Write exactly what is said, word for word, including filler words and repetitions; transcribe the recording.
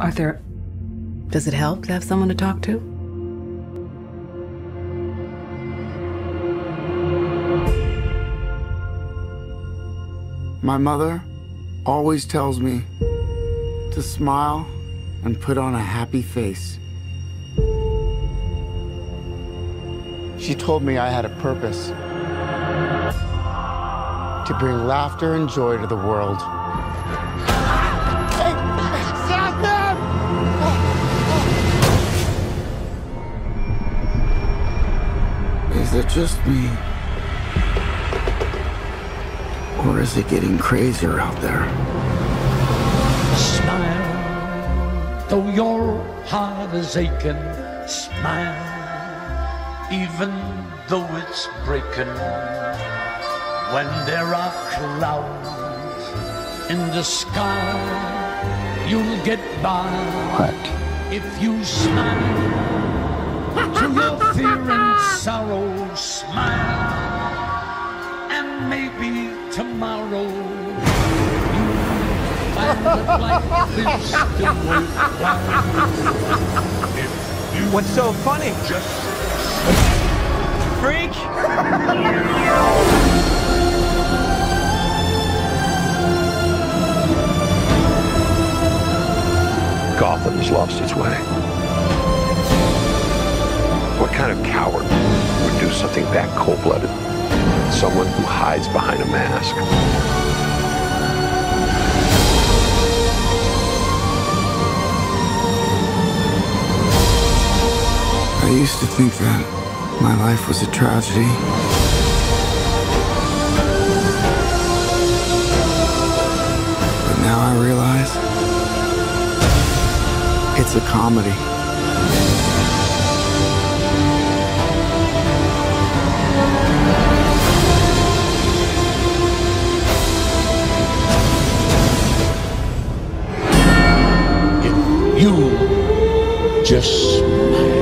Arthur, does it help to have someone to talk to? My mother always tells me to smile and put on a happy face. She told me I had a purpose, to bring laughter and joy to the world. Hey, stop them! Oh, oh. Is it just me? Or is it getting crazier out there? Smile, though your heart is aching. Smile, even though it's breaking. When there are clouds in the sky, you'll get by. What? If you smile to your fear and sorrow, smile, and maybe tomorrow you'll find that life is still worthwhile. If you What's so funny? Just freak! Gotham's lost its way. What kind of coward would do something that cold-blooded? Someone who hides behind a mask. I used to think that my life was a tragedy. But now I realize it's a comedy. If you just smile.